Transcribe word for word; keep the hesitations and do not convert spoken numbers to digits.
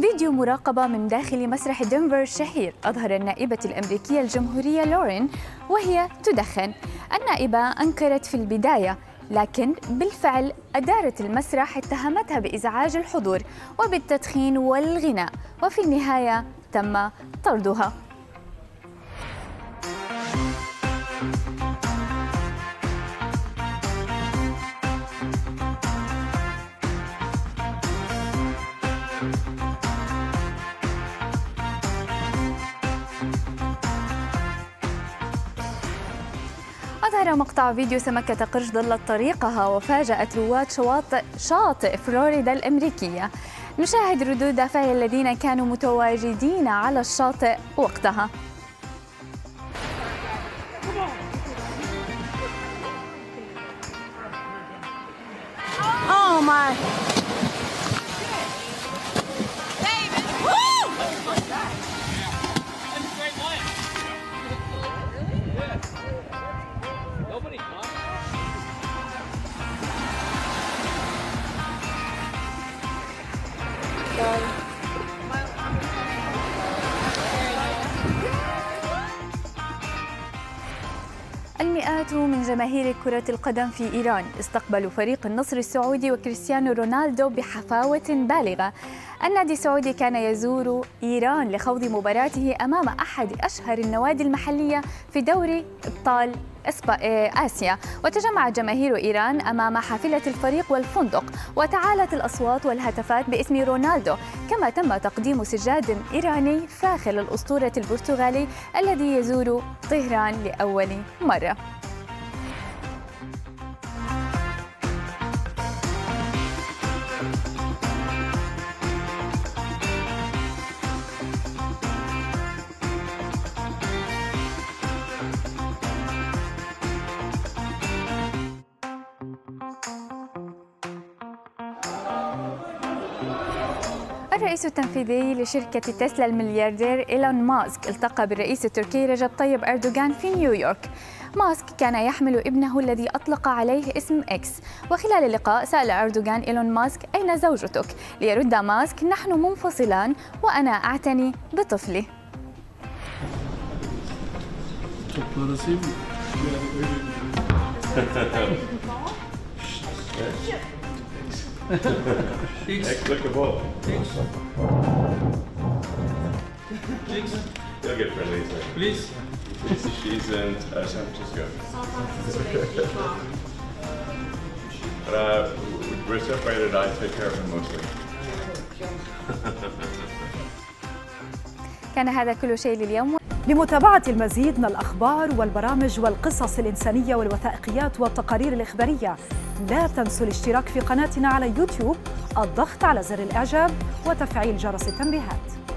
فيديو مراقبة من داخل مسرح دنفر الشهير أظهر النائبة الأمريكية الجمهورية لورين وهي تدخن. النائبة أنكرت في البداية، لكن بالفعل أدارة المسرح اتهمتها بإزعاج الحضور وبالتدخين والغناء، وفي النهاية تم طردها. أظهر مقطع فيديو سمكة قرش ضلت طريقها وفاجأت رواة شواطئ شاطئ فلوريدا الأمريكية. نشاهد ردود فعل الذين كانوا متواجدين على الشاطئ وقتها. Oh my. المئات من جماهير كرة القدم في إيران استقبلوا فريق النصر السعودي وكريستيانو رونالدو بحفاوة بالغة. النادي السعودي كان يزور إيران لخوض مباراته أمام أحد أشهر النوادي المحلية في دوري أبطال آسيا، وتجمعت جماهير إيران أمام حافلة الفريق والفندق، وتعالت الأصوات والهتافات باسم رونالدو، كما تم تقديم سجاد إيراني فاخر للأسطورة البرتغالي الذي يزور طهران لأول مرة. الرئيس التنفيذي لشركة تسلا الملياردير إيلون ماسك التقى بالرئيس التركي رجب طيب أردوغان في نيويورك. ماسك كان يحمل ابنه الذي أطلق عليه اسم إكس، وخلال اللقاء سأل أردوغان إيلون ماسك: أين زوجتك؟ ليرد ماسك: نحن منفصلان وأنا أعتني بطفلي. X, look at the ball. X. X. You'll get friendly, isn't it? Please. Please, she's in uh, San Francisco. But uh, we're separated, I take care of him mostly. كان هذا كل شيء لليوم. لمتابعة المزيد من الأخبار والبرامج والقصص الإنسانية والوثائقيات والتقارير الإخبارية، لا تنسوا الاشتراك في قناتنا على يوتيوب، الضغط على زر الإعجاب وتفعيل جرس التنبيهات.